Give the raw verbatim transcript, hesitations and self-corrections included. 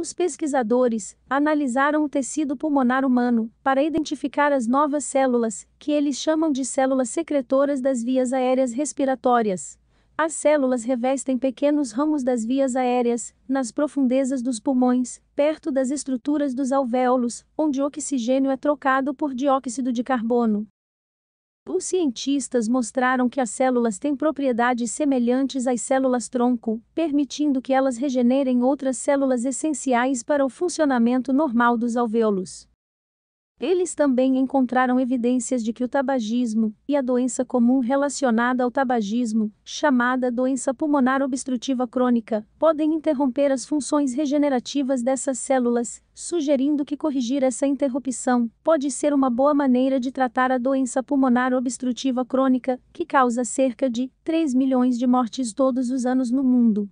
os pesquisadores analisaram o tecido pulmonar humano para identificar as novas células, que eles chamam de células secretoras das vias aéreas respiratórias. As células revestem pequenos ramos das vias aéreas, nas profundezas dos pulmões, perto das estruturas dos alvéolos, onde o oxigênio é trocado por dióxido de carbono. Os cientistas mostraram que as células têm propriedades semelhantes às células-tronco, permitindo que elas regenerem outras células essenciais para o funcionamento normal dos alvéolos. Eles também encontraram evidências de que o tabagismo e a doença comum relacionada ao tabagismo, chamada doença pulmonar obstrutiva crônica, podem interromper as funções regenerativas dessas células, sugerindo que corrigir essa interrupção pode ser uma boa maneira de tratar a doença pulmonar obstrutiva crônica, que causa cerca de três milhões de mortes todos os anos no mundo.